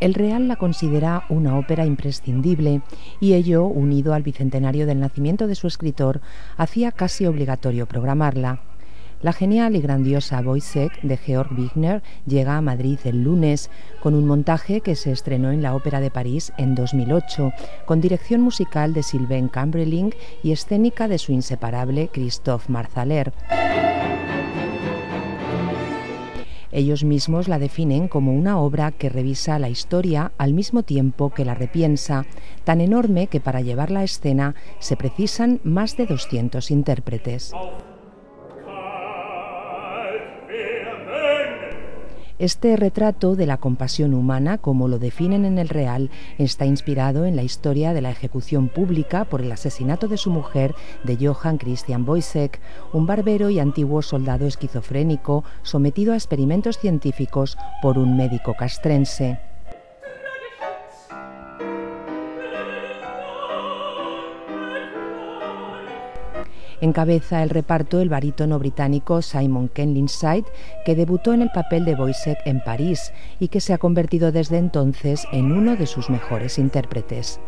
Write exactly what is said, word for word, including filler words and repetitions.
El Real la considera una ópera imprescindible y ello, unido al bicentenario del nacimiento de su escritor, hacía casi obligatorio programarla. La genial y grandiosa Wozzeck de Georg Büchner llega a Madrid el lunes, con un montaje que se estrenó en la Ópera de París en dos mil ocho, con dirección musical de Sylvain Cambreling y escénica de su inseparable Christoph Marthaler. Ellos mismos la definen como una obra que revisa la historia al mismo tiempo que la repiensa, tan enorme que para llevar la escena se precisan más de doscientos intérpretes. Este retrato de la compasión humana, como lo definen en el Real, está inspirado en la historia de la ejecución pública por el asesinato de su mujer de Johann Christian Woyzeck, un barbero y antiguo soldado esquizofrénico sometido a experimentos científicos por un médico castrense. Encabeza el reparto el barítono británico Simon Kenlinside, que debutó en el papel de Wozzeck en París y que se ha convertido desde entonces en uno de sus mejores intérpretes.